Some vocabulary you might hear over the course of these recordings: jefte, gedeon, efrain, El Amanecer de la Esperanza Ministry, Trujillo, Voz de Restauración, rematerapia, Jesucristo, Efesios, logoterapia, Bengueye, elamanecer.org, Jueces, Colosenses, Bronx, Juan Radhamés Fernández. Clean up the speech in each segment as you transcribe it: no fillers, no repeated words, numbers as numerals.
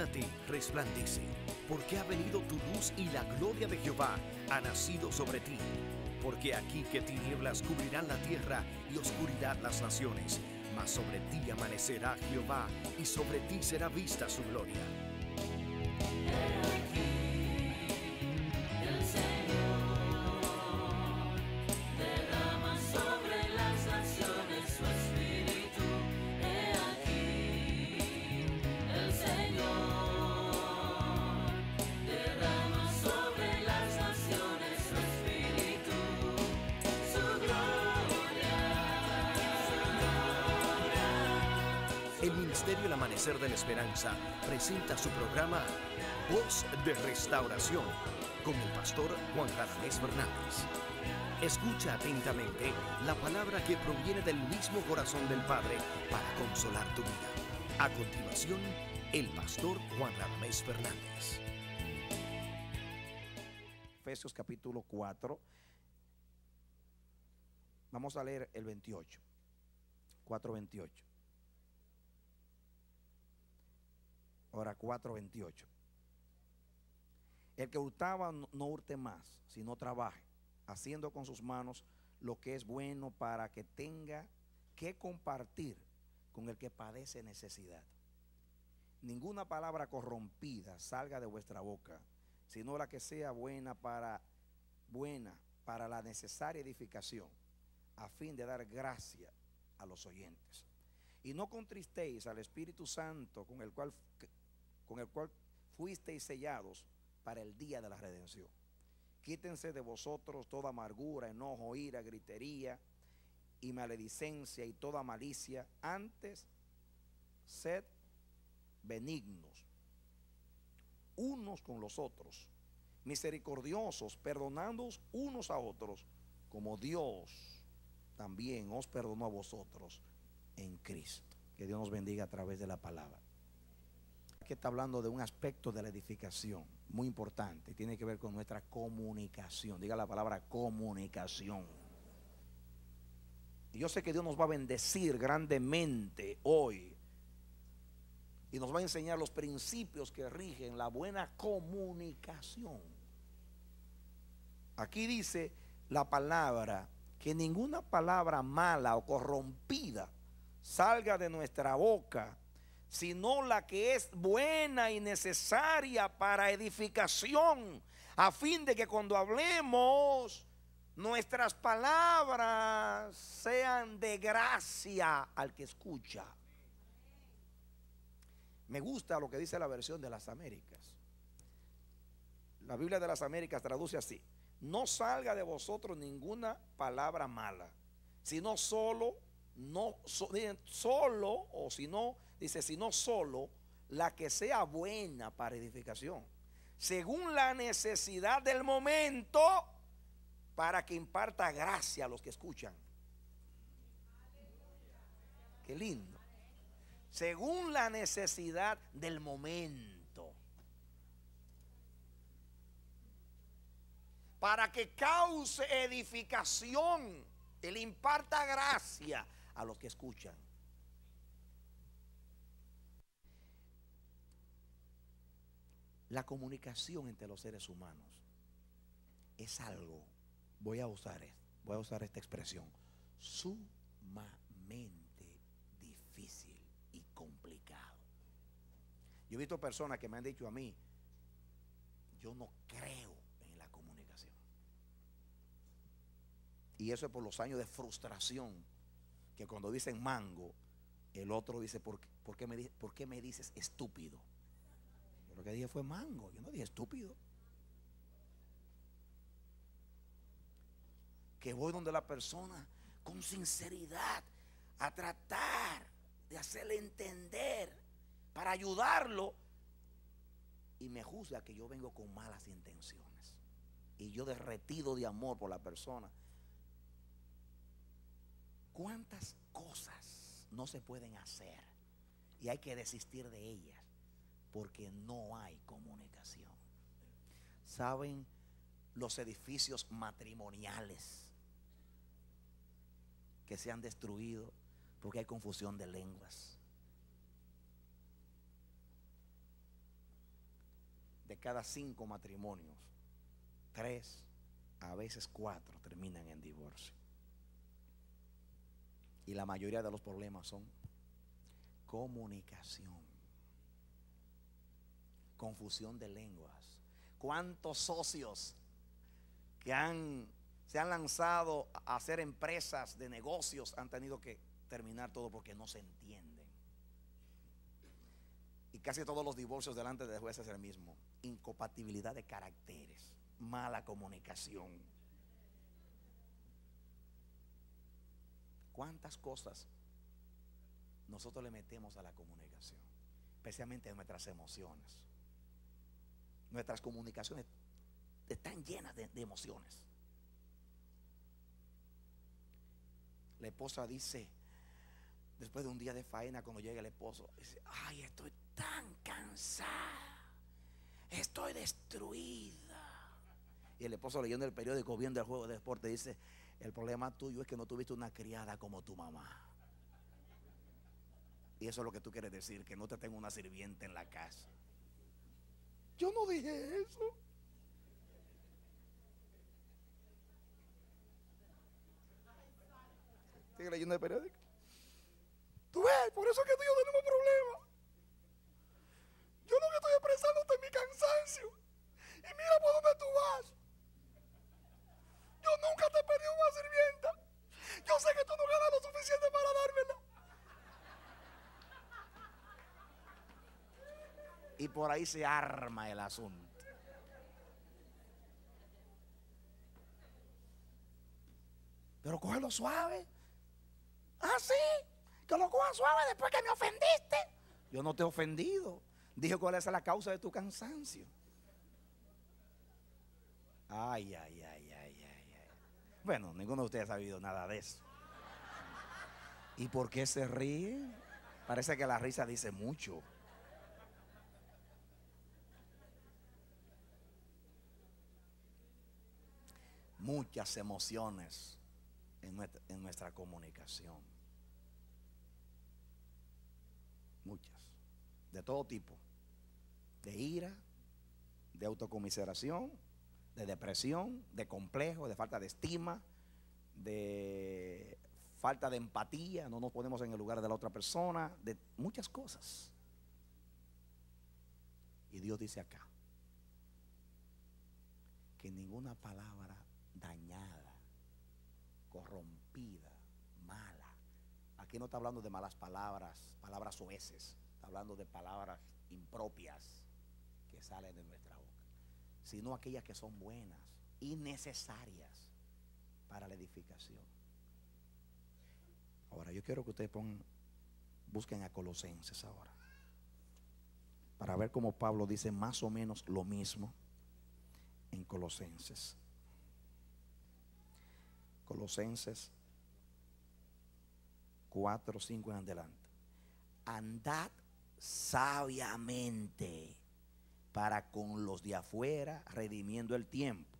levántate, resplandece, porque ha venido tu luz y la gloria de Jehová ha nacido sobre ti. Porque aquí que tinieblas cubrirán la tierra y oscuridad las naciones, mas sobre ti amanecerá Jehová y sobre ti será vista su gloria. El Amanecer de la Esperanza presenta su programa Voz de Restauración con el pastor Juan Radhamés Fernández. Escucha atentamente la palabra que proviene del mismo corazón del Padre para consolar tu vida. A continuación, el pastor Juan Radhamés Fernández. Efesios capítulo 4. Vamos a leer el 28. 4:28. Ahora 4:28. El que hurtaba no hurte más, sino trabaje, haciendo con sus manos lo que es bueno, para que tenga que compartir con el que padece necesidad. Ninguna palabra corrompida salga de vuestra boca, sino la que sea buena para la necesaria edificación, a fin de dar gracia a los oyentes. Y no contristéis al Espíritu Santo, con el cual fuisteis sellados para el día de la redención. Quítense de vosotros toda amargura, enojo, ira, gritería y maledicencia y toda malicia. Antes, sed benignos unos con los otros, misericordiosos, perdonándoos unos a otros, como Dios también os perdonó a vosotros en Cristo. Que Dios nos bendiga a través de la palabra. Aquí está hablando de un aspecto de la edificación muy importante, tiene que ver con nuestra comunicación. Diga la palabra comunicación. Y yo sé que Dios nos va a bendecir grandemente hoy y nos va a enseñar los principios que rigen la buena comunicación. Aquí dice la palabra que ninguna palabra mala o corrompida salga de nuestra boca, sino la que es buena y necesaria para edificación, a fin de que cuando hablemos, nuestras palabras sean de gracia al que escucha. Me gusta lo que dice la versión de las Américas. La Biblia de las Américas traduce así: no salga de vosotros ninguna palabra mala, sino sino la que sea buena para edificación, según la necesidad del momento, para que imparta gracia a los que escuchan. Qué lindo. Según la necesidad del momento, para que cause edificación, él imparta gracia a los que escuchan. La comunicación entre los seres humanos es algo, voy a usar esta expresión, sumamente difícil y complicado. Yo he visto personas que me han dicho a mí: yo no creo en la comunicación. Y eso es por los años de frustración, que cuando dicen mango, el otro dice: ¿por qué me dices estúpido? Yo lo que dije fue mango, yo no dije estúpido. Que voy donde la persona con sinceridad a tratar de hacerle entender para ayudarlo, y me juzga que yo vengo con malas intenciones, y yo derretido de amor por la persona. ¿Cuántas cosas no se pueden hacer y hay que desistir de ellas porque no hay comunicación? ¿Saben? Los edificios matrimoniales que se han destruido porque hay confusión de lenguas. de cada 5 matrimonios, 3, a veces 4 terminan en divorcio. Y la mayoría de los problemas son comunicación, confusión de lenguas. ¿Cuántos socios que se han lanzado a hacer empresas de negocios han tenido que terminar todo porque no se entienden? Y casi todos los divorcios delante de jueces es el mismo: incompatibilidad de caracteres, mala comunicación. ¿Cuántas cosas nosotros le metemos a la comunicación? Especialmente en nuestras emociones. Nuestras comunicaciones están llenas de emociones. La esposa dice, después de un día de faena, cuando llega el esposo, dice: ay, estoy tan cansada, estoy destruida. Y el esposo, leyendo el periódico, viendo el juego de deporte, dice: el problema tuyo es que no tuviste una criada como tu mamá. Y eso es lo que tú quieres decir, que no te tengo una sirvienta en la casa. Yo no dije eso. Sigue leyendo el periódico. Tú ves, por eso es que tú y yo tenemos problemas. Yo lo que estoy expresando es mi cansancio. Y mira por dónde tú vas. Yo nunca te he pedido una sirvienta. Yo sé que tú no ganas lo suficiente para dármela. Y por ahí se arma el asunto. Pero cógelo suave. Ah, sí, que lo coja suave después que me ofendiste. Yo no te he ofendido. Dije cuál es la causa de tu cansancio. Ay, ay, ay, ay, ay, ay. Bueno, ninguno de ustedes ha sabido nada de eso. ¿Y por qué se ríe? Parece que la risa dice mucho. Muchas emociones en nuestra comunicación. Muchas. De todo tipo. De ira, de autocomiseración, de depresión, de complejo, de falta de estima, de falta de empatía, no nos ponemos en el lugar de la otra persona, de muchas cosas. Y Dios dice acá que ninguna palabra dañada, corrompida, mala. Aquí no está hablando de malas palabras, palabras soeces. Está hablando de palabras impropias que salen de nuestra boca, sino aquellas que son buenas y necesarias para la edificación. Ahora yo quiero que ustedes busquen a Colosenses ahora, para ver cómo Pablo dice más o menos lo mismo en Colosenses. Colosenses 4, 5 en adelante. Andad sabiamente para con los de afuera, redimiendo el tiempo.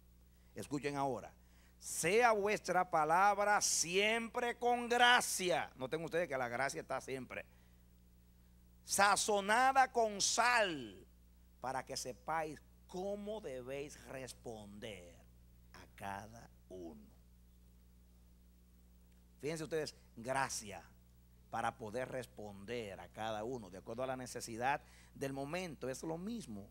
Escuchen ahora. Sea vuestra palabra siempre con gracia. Noten ustedes que la gracia está siempre. Sazonada con sal, para que sepáis cómo debéis responder a cada uno. Fíjense ustedes, gracia para poder responder a cada uno de acuerdo a la necesidad del momento. Es lo mismo.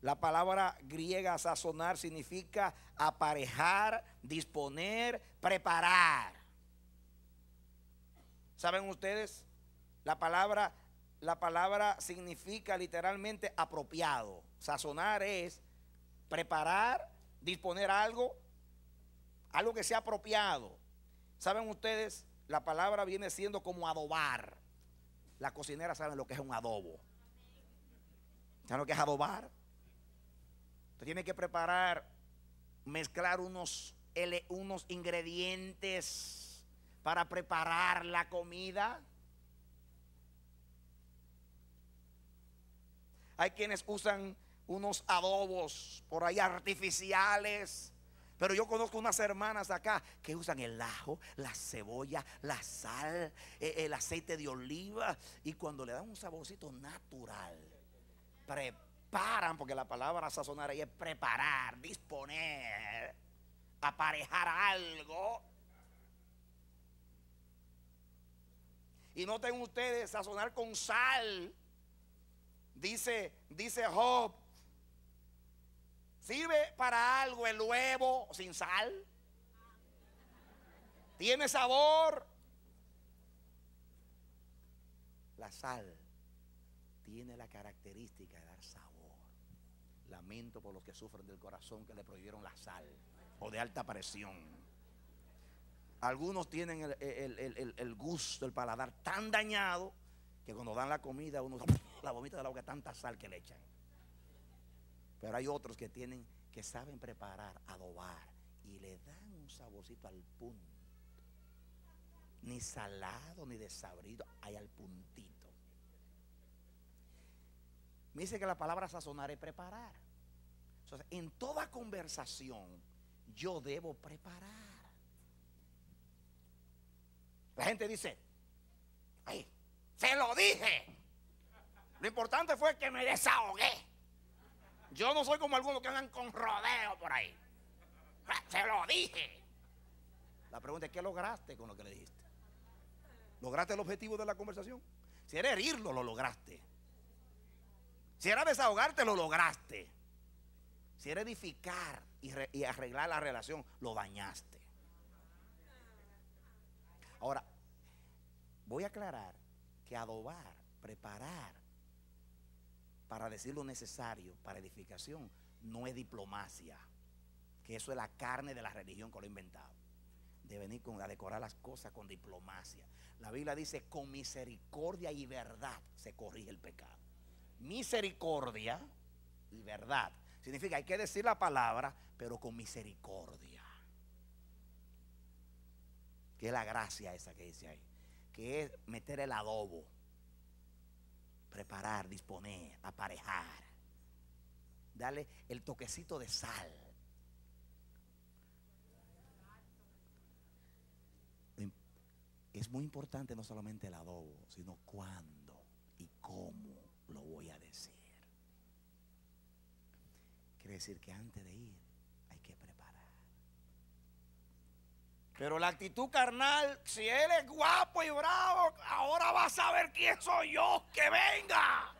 La palabra griega sazonar significa aparejar, disponer, preparar. ¿Saben ustedes? La palabra significa literalmente apropiado. Sazonar es preparar, disponer algo que sea apropiado. ¿Saben ustedes? La palabra viene siendo como adobar. Las cocineras saben lo que es un adobo. ¿Saben lo que es adobar? Usted tiene que preparar, mezclar unos ingredientes para preparar la comida. Hay quienes usan unos adobos por ahí artificiales. Pero yo conozco unas hermanas acá que usan el ajo, la cebolla, la sal, el aceite de oliva. Y cuando le dan un saborcito natural, prepárate. preparan, porque la palabra sazonar ahí es preparar, disponer, aparejar algo. Y noten ustedes, sazonar con sal. Dice Job, ¿sirve para algo el huevo sin sal? ¿Tiene sabor? La sal tiene la característica de dar sabor. Lamento por los que sufren del corazón que le prohibieron la sal o de alta presión. Algunos tienen el gusto, el paladar tan dañado que cuando dan la comida uno la vomita de la boca, tanta sal que le echan. Pero hay otros que tienen, que saben preparar, adobar, y le dan un saborcito al punto. Ni salado ni desabrido, hay al puntito. Me dice que la palabra sazonar es preparar. Entonces, en toda conversación yo debo preparar. La gente dice, ay, se lo dije, lo importante fue que me desahogué. Yo no soy como algunos que andan con rodeo por ahí. Se lo dije. La pregunta es, ¿qué lograste con lo que le dijiste? ¿Lograste el objetivo de la conversación? Si era herirlo, lo lograste. Si era desahogarte, lo lograste. Si era edificar y arreglar la relación, lo dañaste. Ahora, voy a aclarar que adobar, preparar para decir lo necesario para edificación, no es diplomacia, que eso es la carne de la religión que lo ha inventado, de venir a decorar las cosas con diplomacia. La Biblia dice, con misericordia y verdad se corrige el pecado. Misericordia y verdad significa, hay que decir la palabra, pero con misericordia, que es la gracia esa que dice ahí, que es meter el adobo. Preparar, disponer, aparejar, darle el toquecito de sal. Es muy importante no solamente el adobo, sino cuándo y cómo lo voy a decir. Quiere decir que antes de ir hay que preparar. Pero la actitud carnal, si él es guapo y bravo, ahora va a saber quién soy yo, que venga.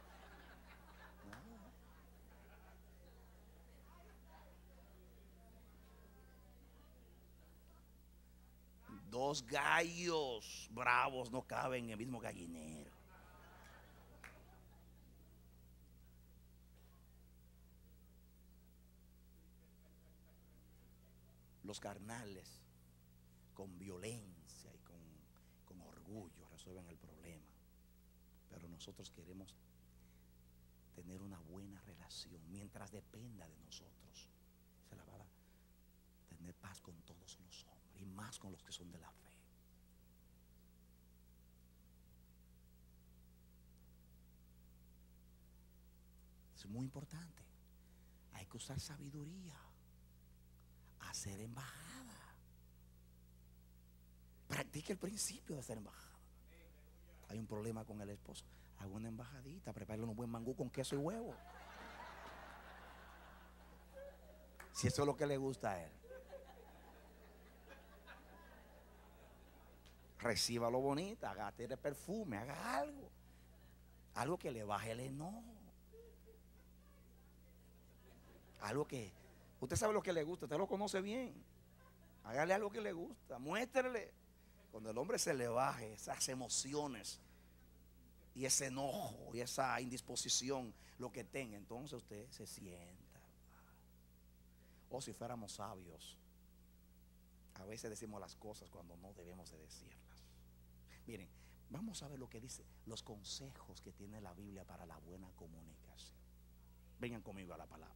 No. Dos gallos bravos no caben en el mismo gallinero. Los carnales, con violencia y con orgullo resuelven el problema. Pero nosotros queremos tener una buena relación. Mientras dependa de nosotros, se la va a tener paz con todos los hombres, y más con los que son de la fe. Es muy importante. Hay que usar sabiduría, hacer embajada. Practique el principio de hacer embajada. Hay un problema con el esposo, haga una embajadita, prepárale un buen mangú con queso y huevo, si eso es lo que le gusta a él. Reciba lo bonita, haga tira perfume, haga algo, algo que le baje el enojo, algo que, usted sabe lo que le gusta, usted lo conoce bien, hágale algo que le gusta, muéstrele. Cuando el hombre se le baje esas emociones y ese enojo y esa indisposición, lo que tenga, entonces usted se sienta. O si fuéramos sabios, a veces decimos las cosas cuando no debemos de decirlas. Miren, vamos a ver lo que dice, los consejos que tiene la Biblia para la buena comunicación. Vengan conmigo a la palabra.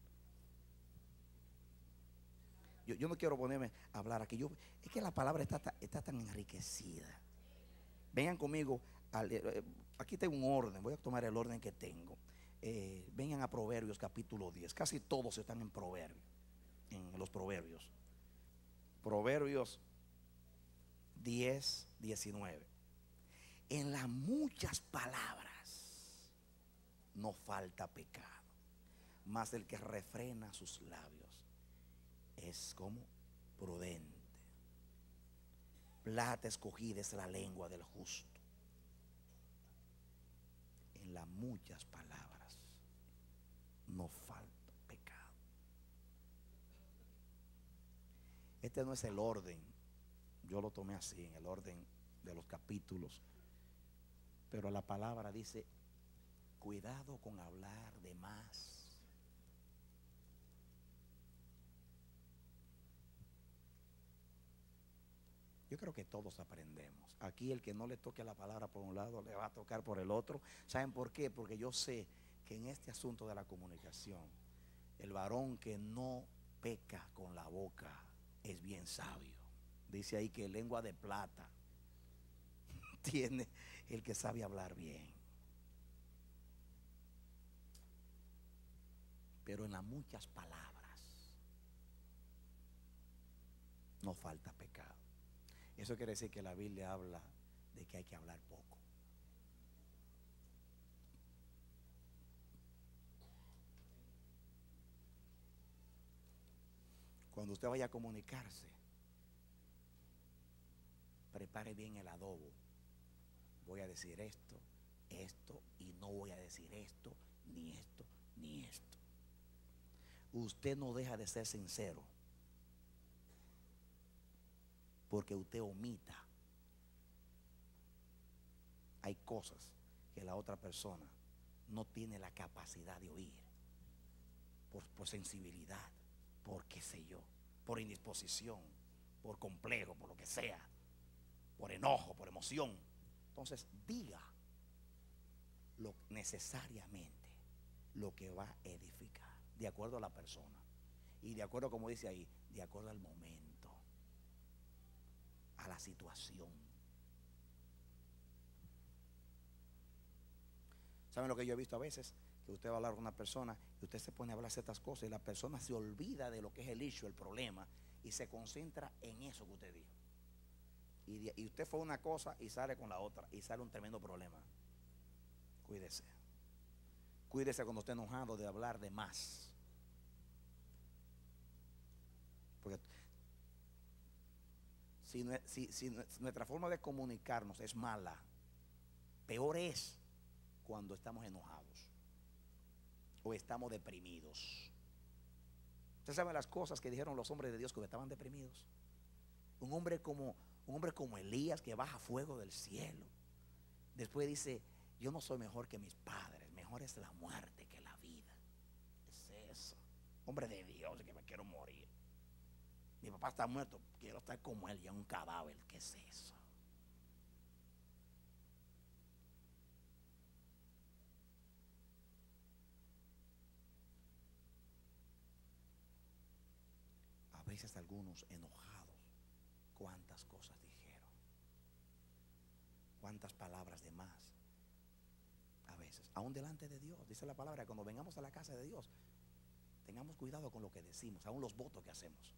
Yo no quiero ponerme a hablar aquí. Es que la palabra está tan enriquecida. Vengan conmigo. Aquí tengo un orden. Voy a tomar el orden que tengo. Vengan a Proverbios capítulo 10. Casi todos están en Proverbios. En los Proverbios. Proverbios 10, 19. En las muchas palabras no falta pecado, mas el que refrena sus labios es como prudente. Plata escogida es la lengua del justo. En las muchas palabras no falta pecado. Este no es el orden, yo lo tomé así, en el orden de los capítulos, pero la palabra dice: cuidado con hablar de más. Yo creo que todos aprendemos. Aquí el que no le toque la palabra por un lado, le va a tocar por el otro. ¿Saben por qué? Porque yo sé que en este asunto de la comunicación, el varón que no peca con la boca es bien sabio. Dice ahí que lengua de plata tiene el que sabe hablar bien. Pero en las muchas palabras no falta pecado. Eso quiere decir que la Biblia habla de que hay que hablar poco. Cuando usted vaya a comunicarse, prepare bien el adobo. Voy a decir esto, esto, y no voy a decir esto, ni esto, ni esto. Usted no deja de ser sincero porque usted omita. Hay cosas que la otra persona no tiene la capacidad de oír por sensibilidad, por qué sé yo, por indisposición, por complejo, por lo que sea, por enojo, por emoción. Entonces diga lo necesariamente lo que va a edificar, de acuerdo a la persona y de acuerdo, como dice ahí, de acuerdo al momento, a la situación. ¿Saben lo que yo he visto a veces? Que usted va a hablar con una persona y usted se pone a hablar ciertas cosas y la persona se olvida de lo que es el issue, el problema, y se concentra en eso que usted dijo. Y usted fue una cosa y sale con la otra y sale un tremendo problema. Cuídese. Cuídese cuando esté enojado de hablar de más. Porque si nuestra forma de comunicarnos es mala, peor es cuando estamos enojados o estamos deprimidos. Usted sabe las cosas que dijeron los hombres de Dios cuando estaban deprimidos. Un hombre como Elías, que baja fuego del cielo. Después dice: yo no soy mejor que mis padres, mejor es la muerte que la vida. Es eso. Hombre de Dios, que me quiero morir. Mi papá está muerto, quiero estar como él, ya un cadáver. ¿Qué es eso? A veces algunos enojados, cuántas cosas dijeron, cuántas palabras de más. A veces, aún delante de Dios, dice la palabra, cuando vengamos a la casa de Dios, tengamos cuidado con lo que decimos, aún los votos que hacemos.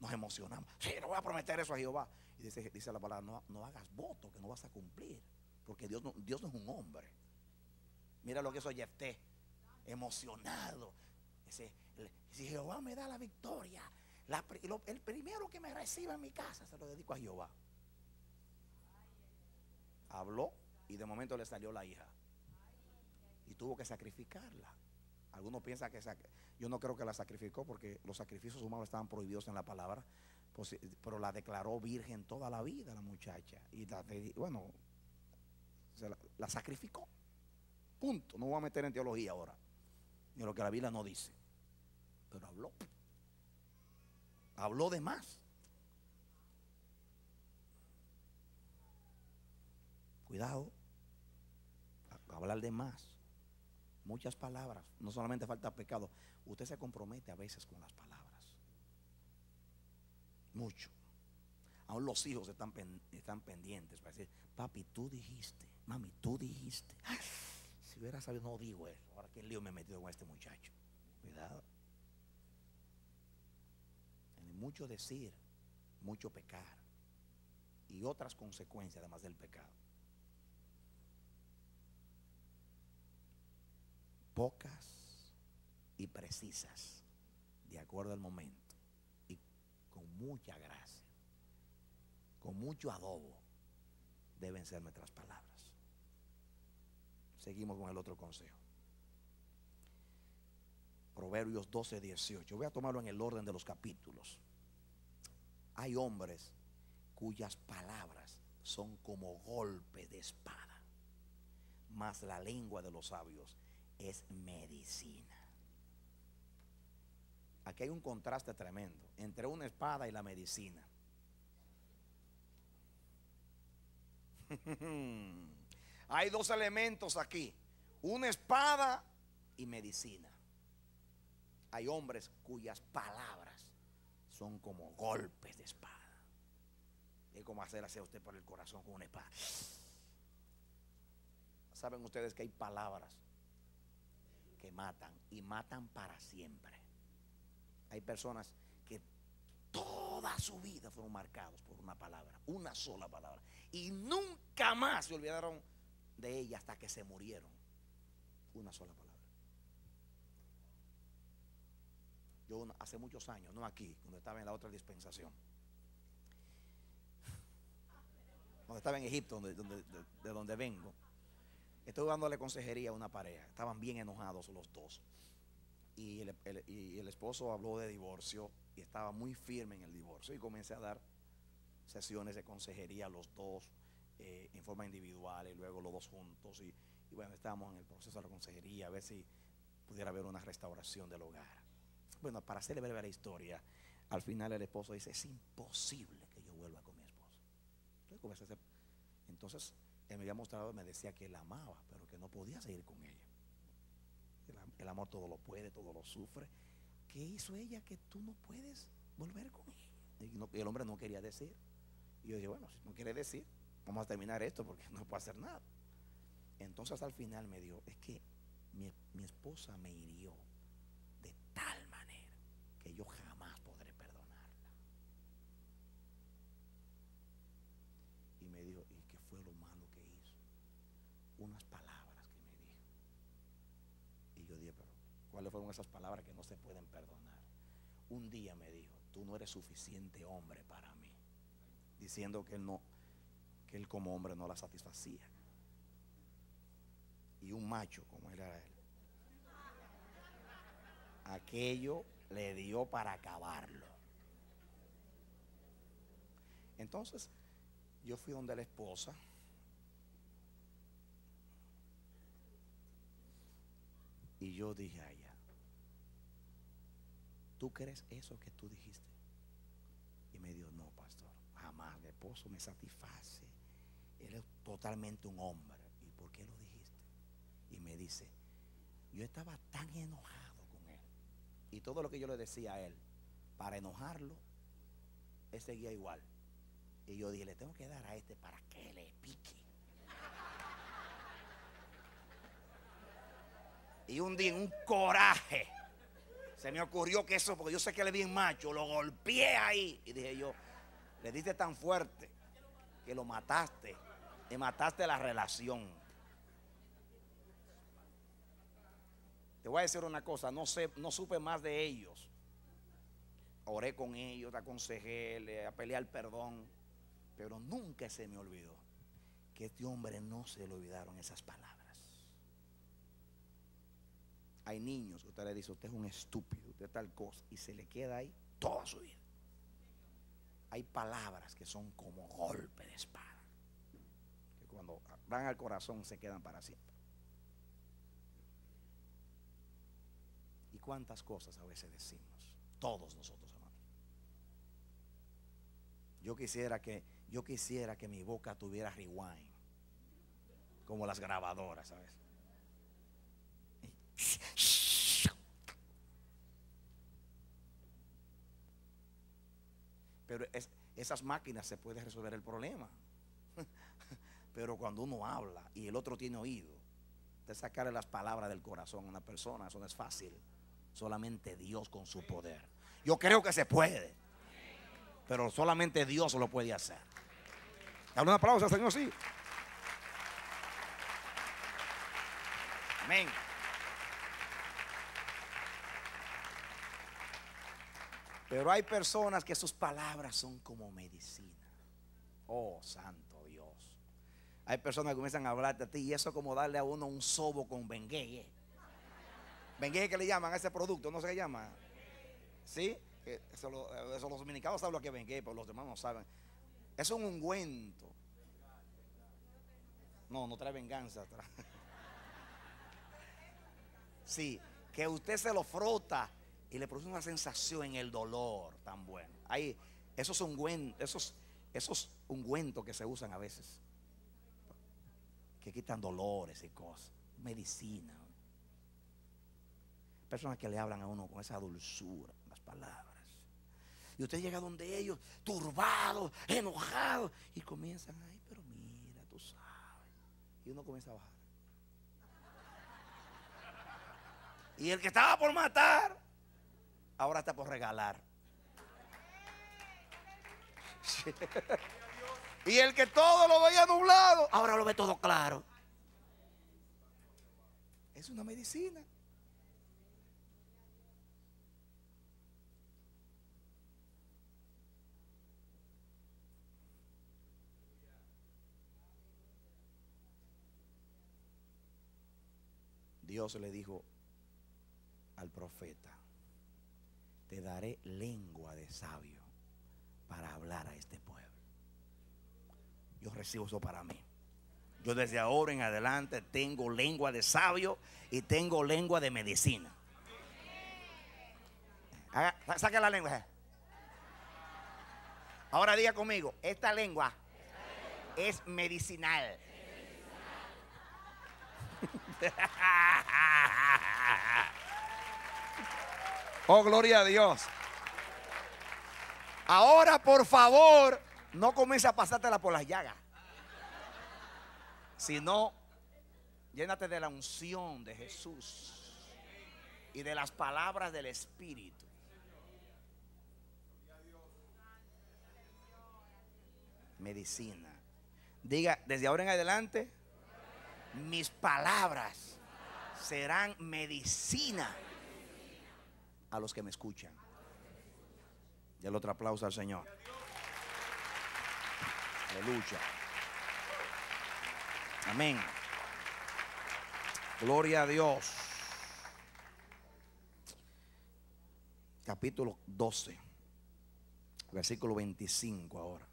Nos emocionamos. Sí, no voy a prometer eso a Jehová. Y dice la palabra: no hagas voto que no vas a cumplir, porque Dios no es un hombre. Mira lo que hizo Jefté, emocionado. Dice: si Jehová me da la victoria, el primero que me reciba en mi casa se lo dedico a Jehová. Habló y de momento le salió la hija y tuvo que sacrificarla. Algunos piensan que yo no creo que la sacrificó, porque los sacrificios humanos estaban prohibidos en la palabra, pues, pero la declaró virgen toda la vida la muchacha. Y bueno, la sacrificó. Punto. No voy a meter en teología ahora, ni lo que la Biblia no dice. Pero habló. Habló de más. Cuidado. Hablar de más. Muchas palabras, no solamente falta pecado. Usted se compromete a veces con las palabras. Mucho. Aún los hijos están pendientes para decir: papi, tú dijiste, mami, tú dijiste. Ay, si hubiera sabido, no digo eso. Ahora qué lío me he metido con este muchacho. Cuidado. En mucho decir, mucho pecar, y otras consecuencias además del pecado. Pocas y precisas, de acuerdo al momento, y con mucha gracia, con mucho adobo, deben ser nuestras palabras. Seguimos con el otro consejo. Proverbios 12, 18. Voy a tomarlo en el orden de los capítulos. Hay hombres cuyas palabras son como golpe de espada, mas la lengua de los sabios es medicina. Aquí hay un contraste tremendo entre una espada y la medicina. Hay dos elementos aquí: una espada y medicina. Hay hombres cuyas palabras son como golpes de espada. Es como hacerse usted por el corazón con una espada. Saben ustedes que hay palabras que matan, y matan para siempre. Hay personas que toda su vida fueron marcados por una palabra, una sola palabra, y nunca más se olvidaron de ella hasta que se murieron. Una sola palabra. Yo hace muchos años, no aquí, cuando estaba en la otra dispensación, cuando estaba en Egipto, de donde vengo, estuve dándole consejería a una pareja. Estaban bien enojados los dos, y el esposo habló de divorcio y estaba muy firme en el divorcio, y comencé a dar sesiones de consejería a los dos en forma individual, y luego los dos juntos, y bueno, estábamos en el proceso de la consejería, a ver si pudiera haber una restauración del hogar. Bueno, para hacerle breve la historia, al final el esposo dice: es imposible que yo vuelva con mi esposa. Entonces él me había mostrado, me decía que la amaba, pero que no podía seguir con ella. El amor todo lo puede, todo lo sufre. ¿Qué hizo ella que tú no puedes volver con ella? Y el hombre no quería decir. Y yo dije: bueno, si no quiere decir, vamos a terminar esto, porque no puedo hacer nada. Entonces al final me dijo: es que mi esposa me hirió de tal manera que yo jamás podré perdonarla. Y me dijo: ¿y qué fue lo malo que hizo? Unas palabras que me dijo. Y yo dije: pero ¿cuáles fueron esas palabras que no se pueden perdonar? Un día me dijo: tú no eres suficiente hombre para mí, diciendo que él como hombre no la satisfacía, y un macho como era él. Aquello le dio para acabarlo. Entonces yo fui donde la esposa, y yo dije a ella: ¿tú crees eso que tú dijiste? Y me dijo: no, pastor, jamás. Mi esposo me satisface, él es totalmente un hombre. ¿Y por qué lo dijiste? Y me dice: yo estaba tan enojado, y todo lo que yo le decía a él para enojarlo, él seguía igual. Y yo dije: le tengo que dar a este para que le pique. Y un día, en un coraje, se me ocurrió que eso, porque yo sé que él es bien macho, lo golpeé ahí. Y dije yo: le diste tan fuerte que lo mataste, le mataste la relación. Te voy a decir una cosa: no supe más de ellos. Oré con ellos, te aconsejé, le apelé al perdón, pero nunca se me olvidó que este hombre no se le olvidaron esas palabras. Hay niños que usted le dice: usted es un estúpido, usted es tal cosa, y se le queda ahí toda su vida. Hay palabras que son como golpe de espada, que cuando van al corazón se quedan para siempre. Y cuántas cosas a veces decimos, todos nosotros, hermanos. Yo quisiera que mi boca tuviera rewind, como las grabadoras, ¿sabes? Pero esas máquinas se puede resolver el problema. Pero cuando uno habla y el otro tiene oído, de sacarle las palabras del corazón a una persona, eso no es fácil. Solamente Dios con su poder. Yo creo que se puede, pero solamente Dios lo puede hacer. Dale un aplauso al Señor, sí. Amén. Pero hay personas que sus palabras son como medicina. Oh, santo Dios. Hay personas que comienzan a hablarte a ti, y eso es como darle a uno un sobo con Bengueye. Bengueye, que le llaman a ese producto, no se le llama. ¿Sí? Eso los dominicanos saben lo que es Bengueye, pero los demás no saben. Es un ungüento. No, no trae venganza. Sí, que usted se lo frota y le produce una sensación en el dolor tan bueno. Ahí, esos ungüentos que se usan a veces, que quitan dolores y cosas. Medicina. Personas que le hablan a uno con esa dulzura, las palabras. Y usted llega donde ellos, turbado, enojado, y comienzan, ay, pero mira, tú sabes. Y uno comienza a bajar. Y el que estaba por matar, ahora está por regalar. Y el que todo lo veía nublado, ahora lo ve todo claro. Es una medicina. Dios le dijo al profeta: te daré lengua de sabio para hablar a este pueblo. Yo recibo eso para mí. Yo desde ahora en adelante tengo lengua de sabio y tengo lengua de medicina. Saca la lengua. Ahora diga conmigo: esta lengua es medicinal. Oh, gloria a Dios. Ahora, por favor, no comienza a pasártela por las llagas, sino llénate de la unción de Jesús y de las palabras del Espíritu. Medicina. Diga: desde ahora en adelante mis palabras serán medicina a los que me escuchan. Y el otro aplauso al Señor. Aleluya. Amén. Gloria a Dios. Capítulo 12, versículo 25 ahora.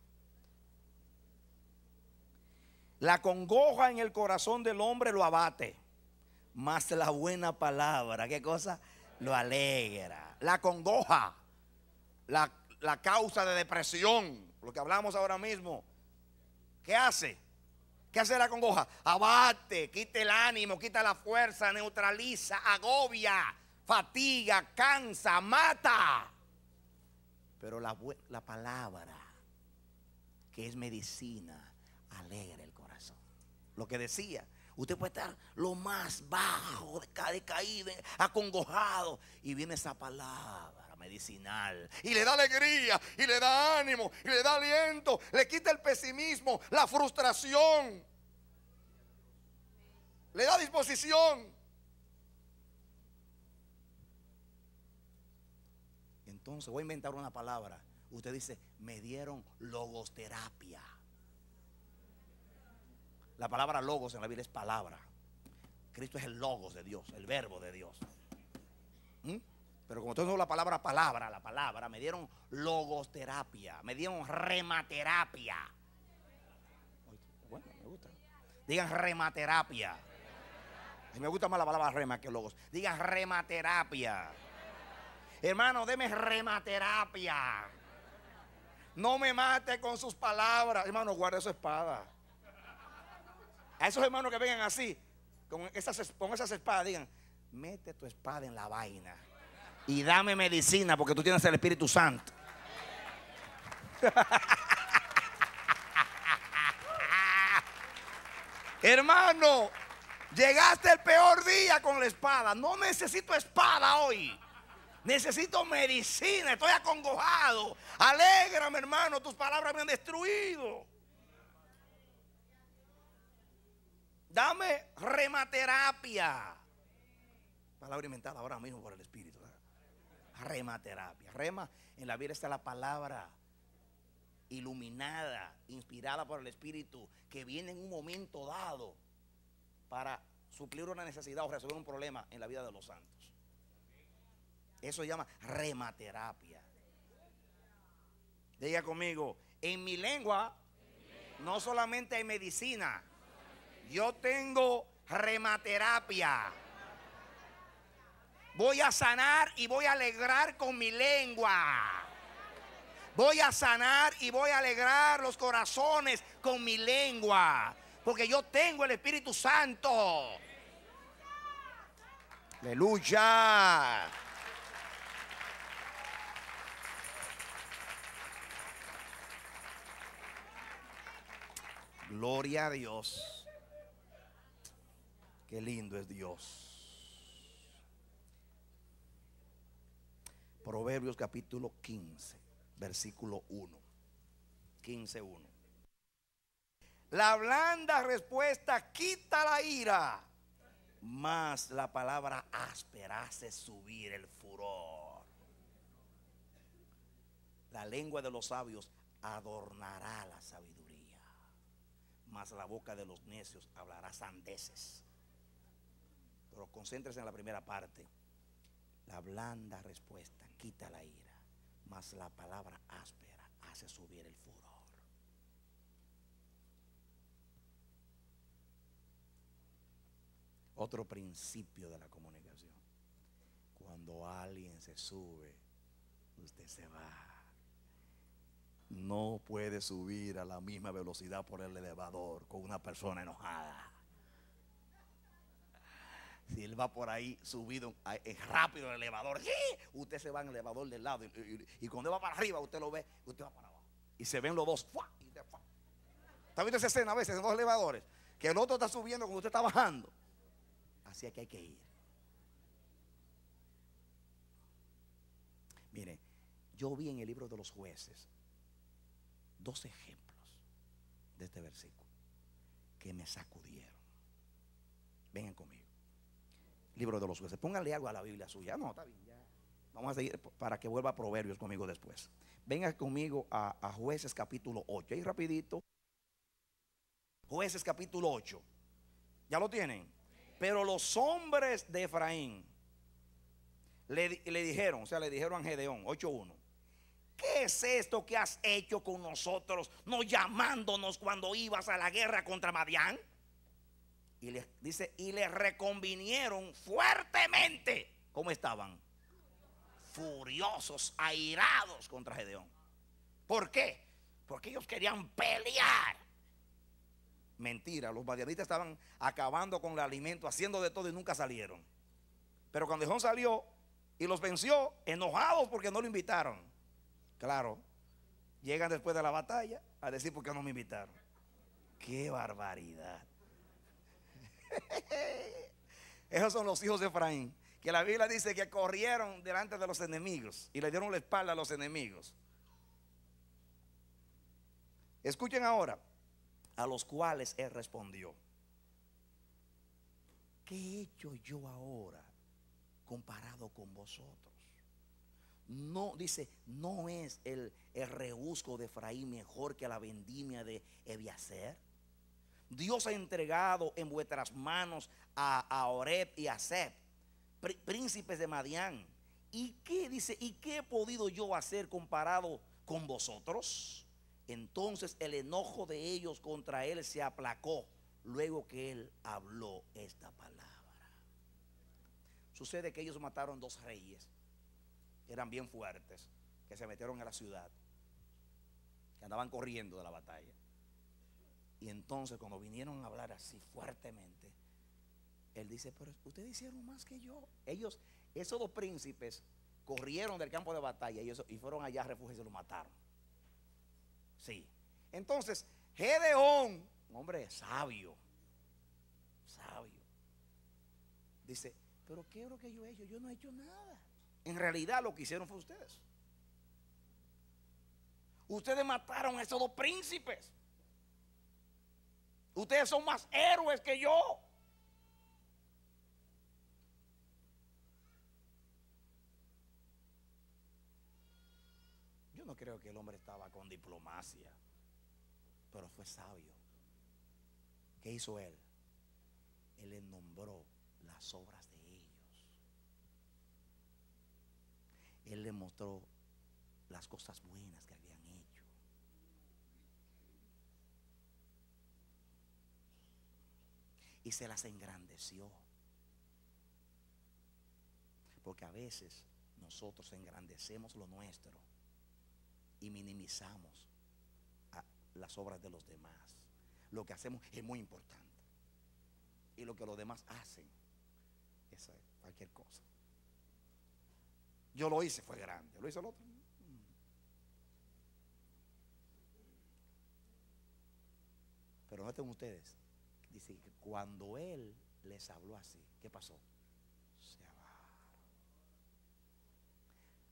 La congoja en el corazón del hombre lo abate, mas la buena palabra, ¿qué cosa? Lo alegra. La congoja, la causa de depresión, lo que hablamos ahora mismo. ¿Qué hace? ¿Qué hace la congoja? Abate, quita el ánimo, quita la fuerza, neutraliza, agobia, fatiga, cansa, mata. Pero la palabra, que es medicina, alegra el corazón. Lo que decía, usted puede estar lo más bajo, decaído, acongojado, y viene esa palabra medicinal y le da alegría, y le da ánimo, y le da aliento, le quita el pesimismo, la frustración, le da disposición. Entonces voy a inventar una palabra. Usted dice: me dieron logoterapia. La palabra logos en la Biblia es palabra. Cristo es el logos de Dios, el verbo de Dios. Pero como todos la palabra palabra, me dieron logoterapia, me dieron rematerapia. Bueno, me gusta. Digan rematerapia. Y me gusta más la palabra rema que logos. Digan rematerapia. Hermano, deme rematerapia. No me mate con sus palabras. Hermano, guarde su espada. A esos hermanos que vengan así, con esas espadas, digan: mete tu espada en la vaina y dame medicina, porque tú tienes el Espíritu Santo. Hermano, llegaste el peor día con la espada. No necesito espada hoy. Necesito medicina. Estoy acongojado. Alégrame, hermano. Tus palabras me han destruido. Dame rematerapia. Palabra inventada ahora mismo por el Espíritu. rematerapia. Rema, en la Biblia está la palabra iluminada, inspirada por el Espíritu, que viene en un momento dado para suplir una necesidad o resolver un problema en la vida de los santos. Eso se llama rematerapia. Diga conmigo: en mi lengua no solamente hay medicina, yo tengo rematerapia. Voy a sanar y voy a alegrar con mi lengua. Voy a sanar y voy a alegrar los corazones con mi lengua, porque yo tengo el Espíritu Santo. Aleluya. Gloria a Dios. Qué lindo es Dios. Proverbios capítulo 15, versículo 1. 15:1. La blanda respuesta quita la ira, mas la palabra áspera hace subir el furor. La lengua de los sabios adornará la sabiduría, mas la boca de los necios hablará sandeces. Pero concéntrese en la primera parte. La blanda respuesta quita la ira, mas la palabra áspera hace subir el furor. Otro principio de la comunicación: cuando alguien se sube, usted se va. No puede subir a la misma velocidad por el elevador con una persona enojada. Si él va por ahí subido rápido en el elevador, ¡sí!, usted se va en el elevador del lado, y cuando va para arriba usted lo ve, usted va para abajo, y se ven los dos. ¡Fua! ¿Está viendo esa escena a veces en dos elevadores? Que el otro está subiendo cuando usted está bajando. Así es que hay que ir. Mire, yo vi en el libro de los Jueces dos ejemplos de este versículo que me sacudieron. Vengan conmigo. Libro de los Jueces. Pónganle algo a la Biblia suya. No, está bien, ya. Vamos a seguir para que vuelva a Proverbios conmigo después. Vengan conmigo a Jueces capítulo 8. Ahí rapidito. Jueces capítulo 8. ¿Ya lo tienen? Pero los hombres de Efraín le dijeron, o sea, le dijeron a Gedeón, 8:1. ¿Qué es esto que has hecho con nosotros, no llamándonos cuando ibas a la guerra contra Madián? Y les dice, y les reconvinieron fuertemente. ¿Cómo estaban? Furiosos, airados contra Gedeón. ¿Por qué? Porque ellos querían pelear. Mentira, los madianitas estaban acabando con el alimento, haciendo de todo y nunca salieron. Pero cuando Gedeón salió y los venció, enojados porque no lo invitaron. Claro, llegan después de la batalla a decir por qué no me invitaron. ¡Qué barbaridad! Esos son los hijos de Efraín, que la Biblia dice que corrieron delante de los enemigos y le dieron la espalda a los enemigos. Escuchen ahora: a los cuales él respondió, ¿qué he hecho yo ahora comparado con vosotros? No, dice, ¿no es el rebusco de Efraín mejor que la vendimia de Ebiaser? Dios ha entregado en vuestras manos a Oreb y a Seb, príncipes de Madián. ¿Y qué dice? ¿Y qué he podido yo hacer comparado con vosotros? Entonces el enojo de ellos contra él se aplacó luego que él habló esta palabra. Sucede que ellos mataron dos reyes, eran bien fuertes, que se metieron en la ciudad, que andaban corriendo de la batalla. Y entonces cuando vinieron a hablar así fuertemente, él dice, pero ustedes hicieron más que yo. Ellos, esos dos príncipes, corrieron del campo de batalla y fueron allá a refugio y se los mataron. Sí. Entonces Gedeón, un hombre sabio, sabio, dice, pero ¿qué es lo que yo he hecho? Yo no he hecho nada. En realidad lo que hicieron fue ustedes. Ustedes mataron a esos dos príncipes. Ustedes son más héroes que yo. creo que el hombre estaba con diplomacia, pero fue sabio. ¿Qué hizo él? Él les nombró las obras de ellos. Él les mostró las cosas buenas que habían hecho. Y se las engrandeció. Porque a veces nosotros engrandecemos lo nuestro y minimizamos a las obras de los demás. Lo que hacemos es muy importante. Y lo que los demás hacen es cualquier cosa. Yo lo hice, fue grande. Lo hizo el otro. Pero noten ustedes, dice que cuando él les habló así, ¿qué pasó? Se abajaron.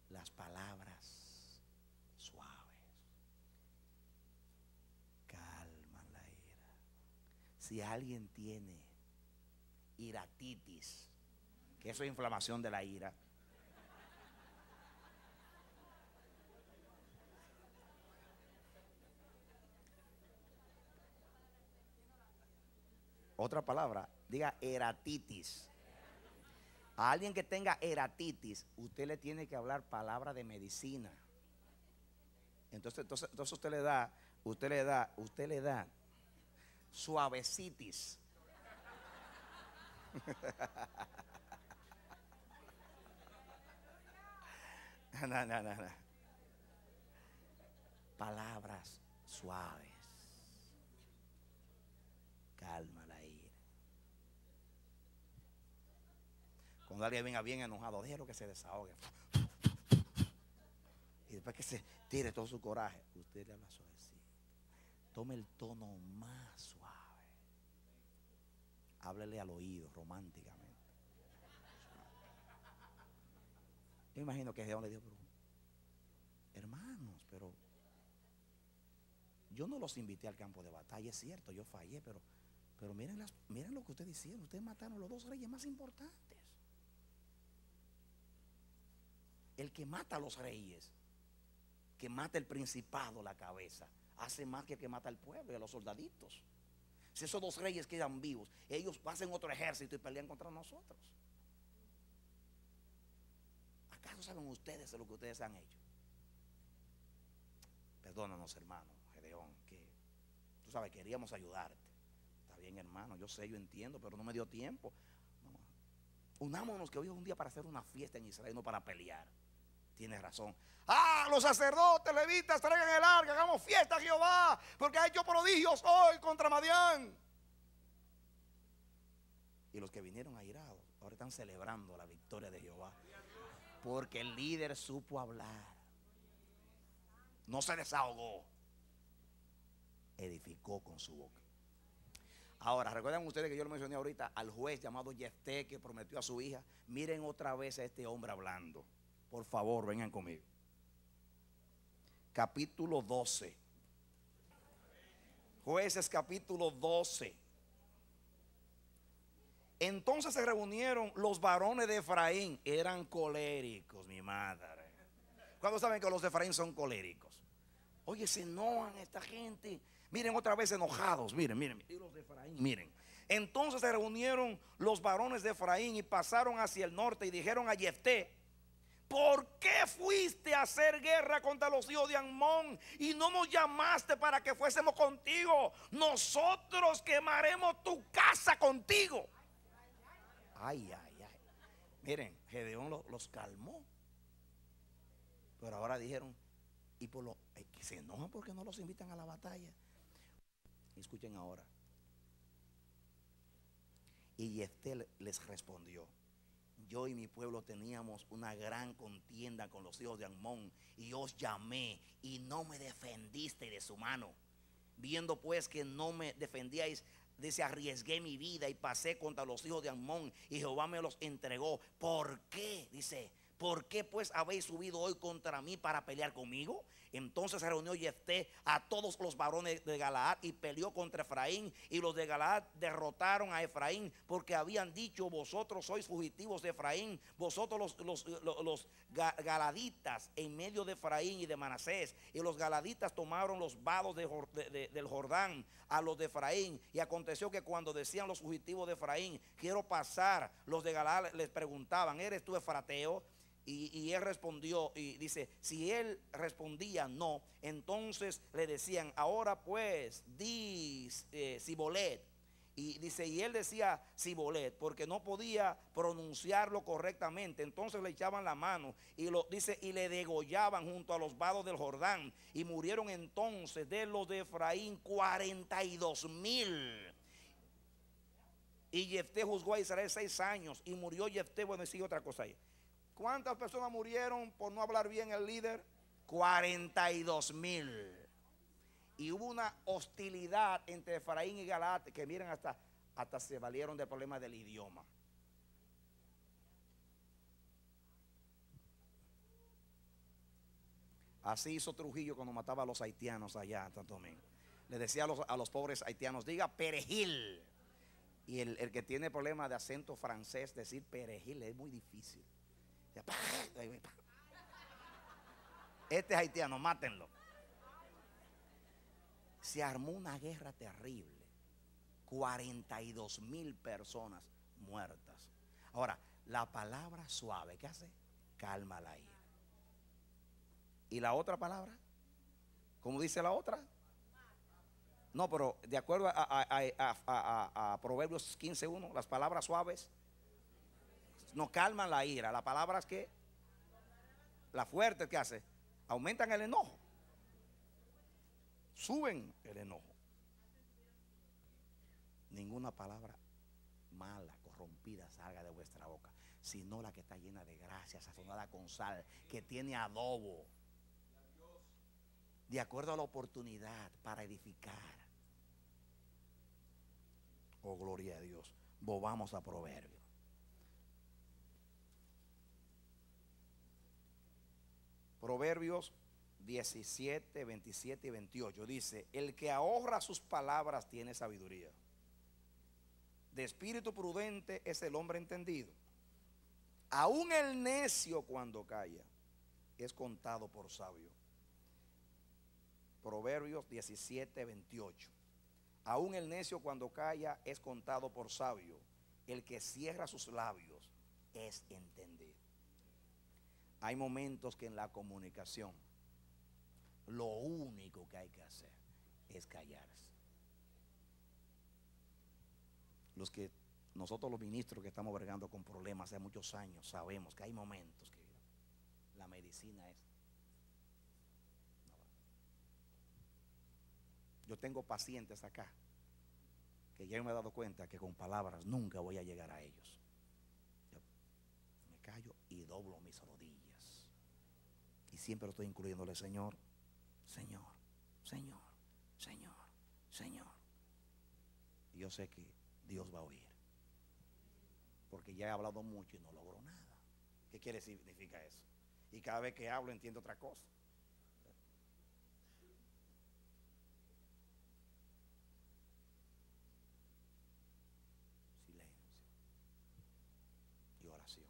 Las palabras suaves calman la ira. Si alguien tiene iratitis, que eso es inflamación de la ira, otra palabra, diga eratitis. A alguien que tenga eratitis, usted le tiene que hablar palabra de medicina. Entonces usted le da suavecitis. No. Palabras suaves calma la ira. Cuando alguien venga bien enojado, déjelo que se desahogue y después que se tire todo su coraje, usted le habla suavecito. Tome el tono más suave. Háblele al oído románticamente. Yo imagino que es de donde Dios, pero, hermanos, pero yo no los invité al campo de batalla, es cierto, yo fallé, pero miren lo que ustedes hicieron. Ustedes mataron a los dos reyes más importantes. El que mata a los reyes, que mata el principado, la cabeza, hace más que el que mata al pueblo y a los soldaditos. Si esos dos reyes quedan vivos, ellos hacen otro ejército y pelean contra nosotros. ¿Acaso saben ustedes de lo que ustedes han hecho? Perdónanos, hermano Gedeón, que tú sabes, queríamos ayudarte. Está bien, hermano, yo sé, yo entiendo, pero no me dio tiempo. No. Unámonos, que hoy es un día para hacer una fiesta en Israel, no para pelear. Tienes razón. Ah, los sacerdotes, levitas, traigan el arca, hagamos fiesta a Jehová, porque ha hecho prodigios hoy contra Madián. Y los que vinieron airados, ahora están celebrando la victoria de Jehová, porque el líder supo hablar. No se desahogó, edificó con su boca. Ahora, recuerdan ustedes que yo lo mencioné ahorita al juez llamado Jefté, que prometió a su hija. Miren otra vez a este hombre hablando. Por favor, vengan conmigo. Capítulo 12. Jueces capítulo 12. Entonces se reunieron los varones de Efraín. Eran coléricos, mi madre. ¿Cuándo saben que los de Efraín son coléricos? Oye, se enojan esta gente. Miren otra vez enojados. Miren los de Efraín. Miren. Entonces se reunieron los varones de Efraín y pasaron hacia el norte y dijeron a Jefté: ¿por qué fuiste a hacer guerra contra los hijos de Ammón y no nos llamaste para que fuésemos contigo? Nosotros quemaremos tu casa contigo. Ay. Miren, Gedeón los calmó. Pero ahora dijeron, y por lo que se enojan porque no los invitan a la batalla. Escuchen ahora. Y Jefté les respondió: yo y mi pueblo teníamos una gran contienda con los hijos de Ammón, y os llamé y no me defendiste de su mano. Viendo pues que no me defendíais, dice, arriesgué mi vida y pasé contra los hijos de Ammón, y Jehová me los entregó. ¿Por qué? Dice, ¿por qué pues habéis subido hoy contra mí para pelear conmigo? Entonces reunió Jefté a todos los varones de Galaad y peleó contra Efraín, y los de Galaad derrotaron a Efraín, porque habían dicho: vosotros sois fugitivos de Efraín, vosotros los galaditas en medio de Efraín y de Manasés. Y los galaditas tomaron los vados del Jordán a los de Efraín. Y aconteció que cuando decían los fugitivos de Efraín: quiero pasar, los de Galaad les preguntaban: ¿eres tú efrateo? Y él respondió, y dice, si él respondía no, entonces le decían: ahora pues di Sibolet. Y dice, y él decía Sibolet, porque no podía pronunciarlo correctamente. Entonces le echaban la mano y lo dice, y le degollaban junto a los vados del Jordán. Y murieron entonces de los de Efraín 42,000. Y Jefté juzgó a Israel 6 años, y murió Jefté. Bueno, y sigue otra cosa ahí. ¿Cuántas personas murieron por no hablar bien el líder? 42,000. Y hubo una hostilidad entre Efraín y Galaad, que miren, hasta se valieron del problema del idioma. Así hizo Trujillo cuando mataba a los haitianos allá en Santo Domingo. Le decía a los pobres haitianos: diga perejil. Y el que tiene problema de acento francés, decir perejil es muy difícil. Este es haitiano, mátenlo. Se armó una guerra terrible. 42,000 personas muertas. Ahora, la palabra suave, ¿qué hace? Calma la ira. ¿Y la otra palabra? ¿Cómo dice la otra? No, pero de acuerdo a Proverbios 15:1, las palabras suaves no calman la ira. Las palabras que, las fuertes, ¿qué hace? Aumentan el enojo, suben el enojo. Ninguna palabra mala, corrompida, salga de vuestra boca, sino la que está llena de gracia, sazonada con sal, que tiene adobo, de acuerdo a la oportunidad, para edificar. Oh, gloria a Dios. Volvamos a Proverbios. Proverbios 17, 27 y 28 dice: el que ahorra sus palabras tiene sabiduría. De espíritu prudente es el hombre entendido. Aún el necio, cuando calla, es contado por sabio. Proverbios 17, 28. Aún el necio, cuando calla, es contado por sabio. El que cierra sus labios es entendido. Hay momentos que en la comunicación lo único que hay que hacer es callarse. Nosotros los ministros que estamos bregando con problemas hace muchos años sabemos que hay momentos que la medicina es. Yo tengo pacientes acá que ya me he dado cuenta que con palabras nunca voy a llegar a ellos. Yo me callo y doblo mis rodillas. Y siempre lo estoy incluyéndole: Señor, Señor, Señor, Señor, Señor. Y yo sé que Dios va a oír, porque ya he hablado mucho y no logro nada. ¿Qué quiere decir? Significa eso. Y cada vez que hablo entiendo otra cosa. Silencio y oración.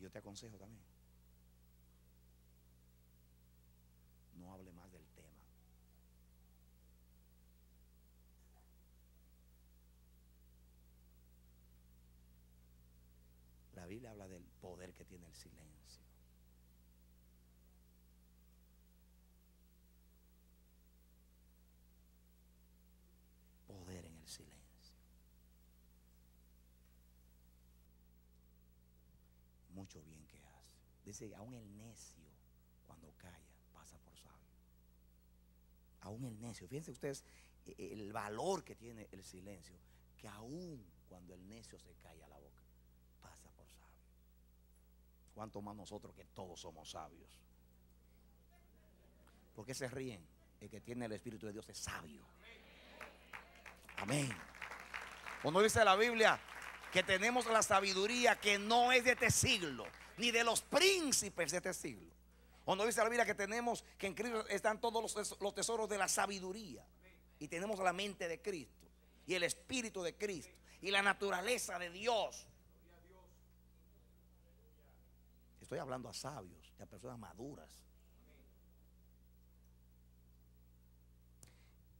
Yo te aconsejo también, no hable más del tema. La Biblia habla del poder que tiene el silencio. Poder en el silencio. Mucho bien que hace. Dice: aún el necio, cuando calla, pasa por sabio. Aún el necio. Fíjense ustedes el valor que tiene el silencio, que aún cuando el necio se calla la boca, pasa por sabio. ¿Cuánto más nosotros que todos somos sabios? ¿Por qué se ríen? El que tiene el Espíritu de Dios es sabio. Amén. Cuando dice la Biblia que tenemos la sabiduría que no es de este siglo, ni de los príncipes de este siglo. O no dice la Biblia que tenemos que en Cristo están todos los tesoros de la sabiduría, y tenemos la mente de Cristo y el espíritu de Cristo y la naturaleza de Dios. Estoy hablando a sabios y a personas maduras.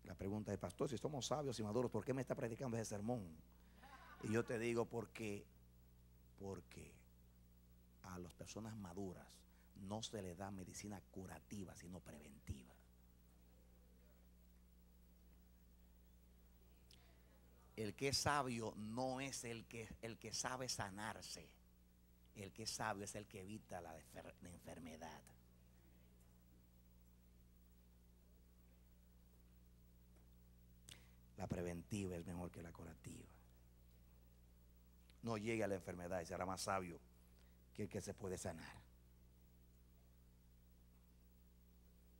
La pregunta del pastor: si somos sabios y maduros, ¿por qué me está predicando ese sermón? Y yo te digo porque a las personas maduras no se les da medicina curativa, sino preventiva. El que es sabio no es el que sabe sanarse. El que es sabio es el que evita la enfermedad. La preventiva es mejor que la curativa. No llegue a la enfermedad y será más sabio que el que se puede sanar.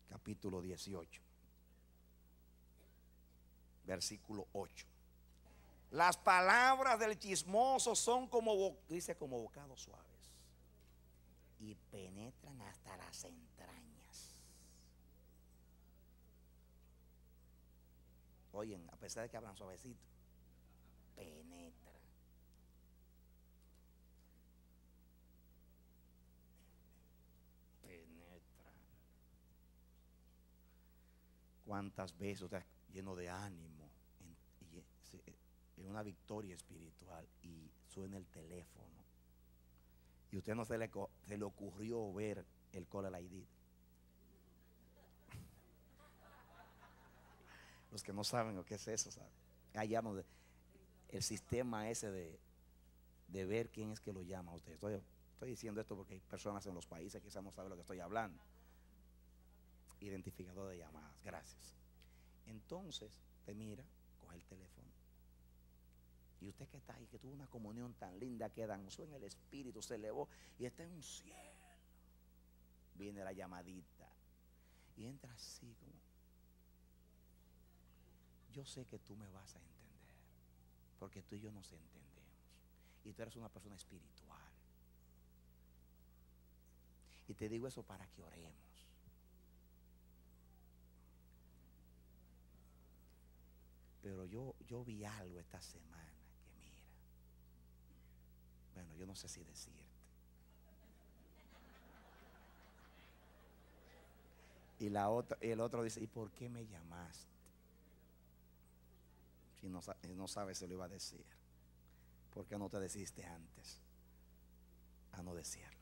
Capítulo 18, versículo 8. Las palabras del chismoso son como bocados suaves, y penetran hasta las entrañas. Oigan, a pesar de que hablan suavecito, penetran. ¿Cuántas veces estás lleno de ánimo en una victoria espiritual y suena el teléfono y usted no se le ocurrió ver el caller ID? Los que no saben lo que es eso, ¿saben? Allá no, el sistema ese de ver quién es que lo llama a usted. Estoy diciendo esto porque hay personas en los países que quizás no saben lo que estoy hablando. Identificador de llamadas, gracias. Entonces te mira, coge el teléfono, y usted que está ahí, que tuvo una comunión tan linda, que danzó en el espíritu, se elevó y está en un cielo. Viene la llamadita y entra así como: yo sé que tú me vas a entender, porque tú y yo nos entendemos, y tú eres una persona espiritual, y te digo eso para que oremos. Pero yo vi algo esta semana que mira, bueno, yo no sé si decirte. Y el otro dice: ¿y por qué me llamaste? Si no sabe, se lo iba a decir. ¿Por qué no te decidiste antes a no decirlo?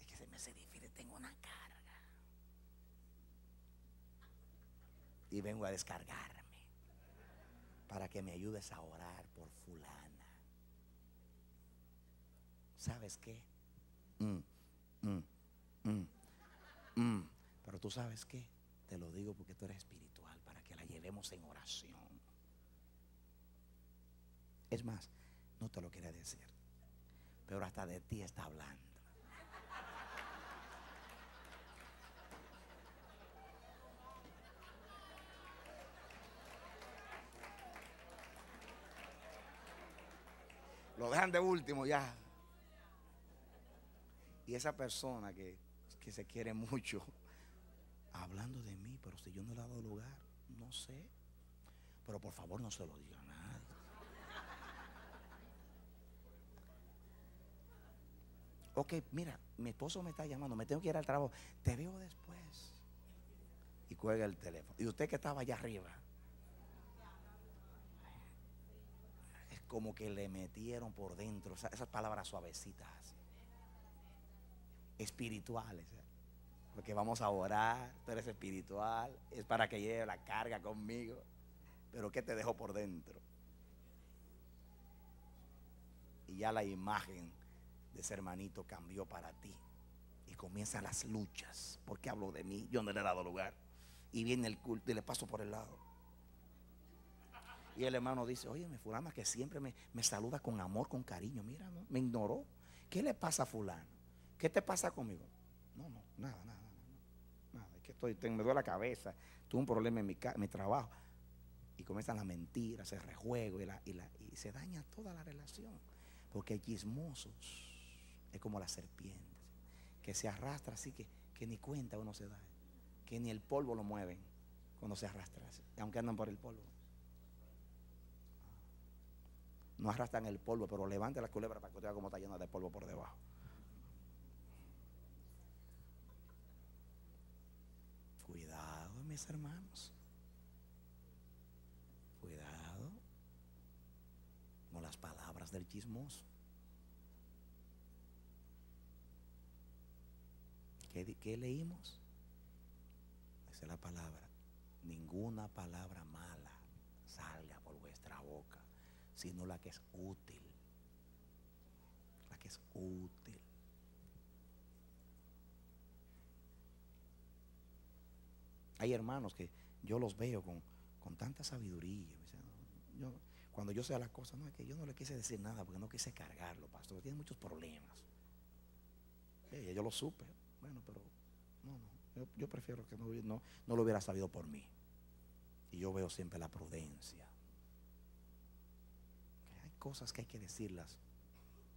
Es que se me hace difícil, tengo una cara y vengo a descargarme para que me ayudes a orar por fulana. ¿Sabes qué? Pero tú sabes qué, te lo digo porque tú eres espiritual, para que la llevemos en oración. Es más, no te lo quería decir, pero hasta de ti está hablando. Lo dejan de último ya. Y esa persona que se quiere mucho, hablando de mí, pero si yo no le he dado lugar, no sé. Pero por favor no se lo diga a nadie. Ok, mira, mi esposo me está llamando, me tengo que ir al trabajo, te veo después. Y cuelga el teléfono. Y usted que estaba allá arriba, como que le metieron por dentro esas palabras suavecitas, espirituales, porque vamos a orar, tú eres espiritual, es para que lleve la carga conmigo, pero ¿qué te dejó por dentro? Y ya la imagen de ese hermanito cambió para ti, y comienzan las luchas. ¿Por qué hablo de mí? Yo no le he dado lugar. Y viene el culto y le paso por el lado. Y el hermano dice: oye, fulana que siempre me saluda con amor, con cariño, mira, ¿no? Me ignoró. ¿Qué le pasa a fulano? ¿Qué te pasa conmigo? No, nada. Es que me duele la cabeza, tuve un problema en mi trabajo. Y comienzan las mentiras, el rejuego, y se daña toda la relación, porque hay chismosos. Es como la serpiente que se arrastra así que ni cuenta uno se da, que ni el polvo lo mueven cuando se arrastra así, aunque andan por el polvo. No arrastran el polvo, pero levante la culebra para que usted vea cómo está llena de polvo por debajo. Cuidado, mis hermanos. Cuidado con las palabras del chismoso. ¿Qué leímos? Esa es la palabra. Ninguna palabra mala salga por vuestra boca, sino la que es útil, la que es útil. Hay hermanos que yo los veo con tanta sabiduría. Yo, cuando yo sé las cosas, no es que yo no le quise decir nada porque no quise cargarlo, pastor, tiene muchos problemas. Yo lo supe, bueno, pero no, yo prefiero que no lo hubiera sabido por mí. Y yo veo siempre la prudencia. Cosas que hay que decirlas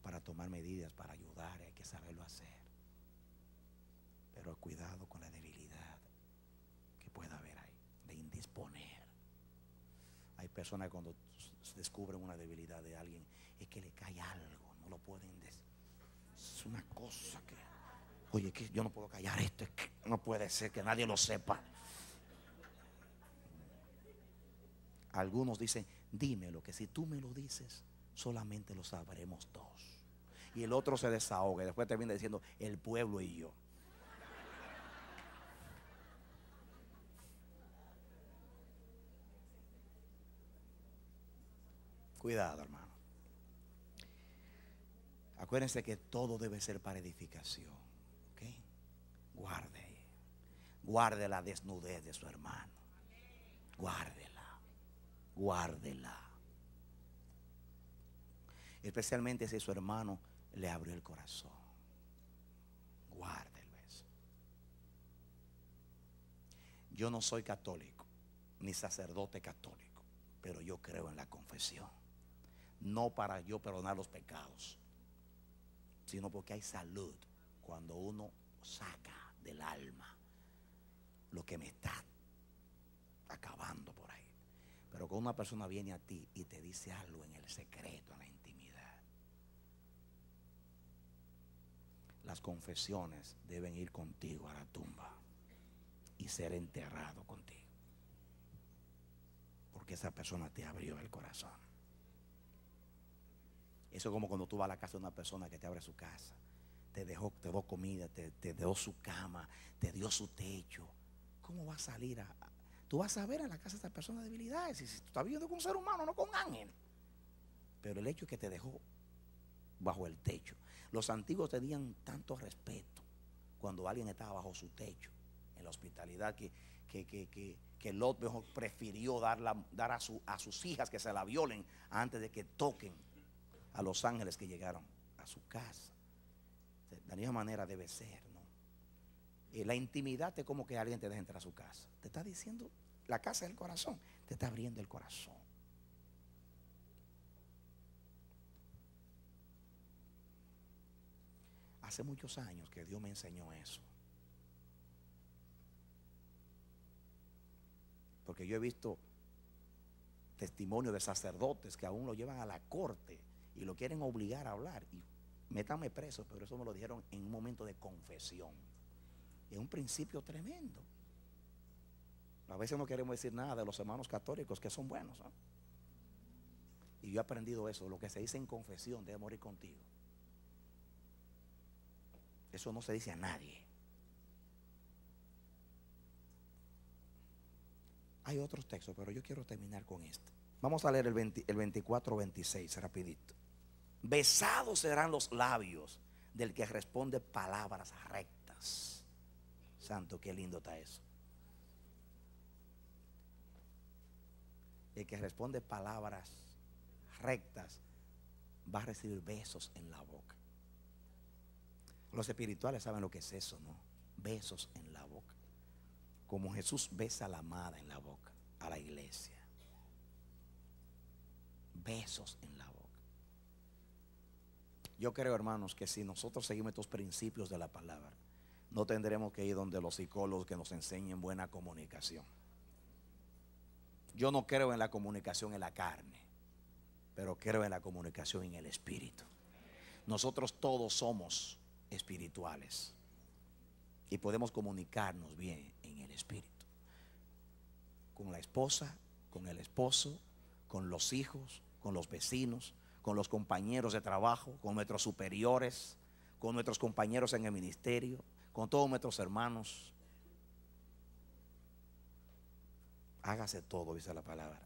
para tomar medidas, para ayudar, hay que saberlo hacer, pero cuidado con la debilidad que pueda haber ahí, de indisponer. Hay personas que cuando descubren una debilidad de alguien es que le cae algo, no lo pueden decir. Es una cosa que, oye, que yo no puedo callar esto, es que no puede ser que nadie lo sepa. Algunos dicen, dímelo, que si tú me lo dices, solamente lo sabremos dos. Y el otro se desahoga y después termina diciendo, el pueblo y yo. Cuidado, hermano. Acuérdense que todo debe ser para edificación, ¿okay? Guarde la desnudez de su hermano. Guárdela, especialmente si su hermano le abrió el corazón. Guárdelo eso. Yo no soy católico ni sacerdote católico, pero yo creo en la confesión, no para yo perdonar los pecados, sino porque hay salud cuando uno saca del alma lo que me está acabando por ahí. Pero cuando una persona viene a ti y te dice algo en el secreto, en la intimidad, las confesiones deben ir contigo a la tumba y ser enterrado contigo, porque esa persona te abrió el corazón. Eso es como cuando tú vas a la casa de una persona que te abre su casa, te dio comida, te dio su cama, te dio su techo. ¿Cómo va a salir a... Tú vas a ver a la casa de esta persona debilidades, y si tú estás viviendo con un ser humano, no con ángel. Pero el hecho es que te dejó bajo el techo. Los antiguos tenían tanto respeto cuando alguien estaba bajo su techo, en la hospitalidad, que Lot mejor prefirió dar a sus hijas que se la violen antes de que toquen a los ángeles que llegaron a su casa. De la misma manera debe ser, ¿no? La intimidad es como que alguien te deja entrar a su casa. Te está diciendo, la casa es el corazón, te está abriendo el corazón. Hace muchos años que Dios me enseñó eso, porque yo he visto testimonio de sacerdotes que aún lo llevan a la corte y lo quieren obligar a hablar. Y métame preso, pero eso me lo dijeron en un momento de confesión. Es un principio tremendo. A veces no queremos decir nada de los hermanos católicos que son buenos, ¿no? Y yo he aprendido eso. Lo que se dice en confesión debe morir contigo. Eso no se dice a nadie. Hay otros textos, pero yo quiero terminar con este. Vamos a leer el 24-26 rapidito. Besados serán los labios del que responde palabras rectas. Santo, qué lindo está eso. El que responde palabras rectas va a recibir besos en la boca. Los espirituales saben lo que es eso, ¿no? Besos en la boca. Como Jesús besa a la amada en la boca, a la iglesia. Besos en la boca. Yo creo, hermanos, que si nosotros seguimos estos principios de la palabra, no tendremos que ir donde los psicólogos que nos enseñen buena comunicación. Yo no creo en la comunicación en la carne, pero creo en la comunicación en el espíritu. Nosotros todos somos espirituales y podemos comunicarnos bien en el espíritu. Con la esposa, con el esposo, con los hijos, con los vecinos, con los compañeros de trabajo, con nuestros superiores, con nuestros compañeros en el ministerio, con todos nuestros hermanos. Hágase todo, dice la palabra,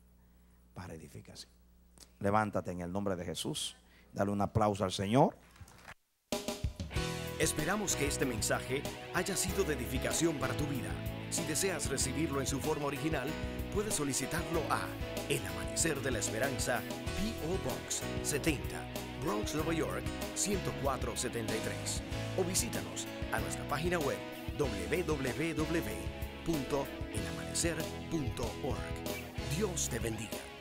para edificación. Levántate en el nombre de Jesús. Dale un aplauso al Señor. Esperamos que este mensaje haya sido de edificación para tu vida. Si deseas recibirlo en su forma original, puedes solicitarlo a El Amanecer de la Esperanza, P.O. Box 70, Bronx, Nueva York, 10473. O visítanos a nuestra página web www.elamanecer.org. Dios te bendiga.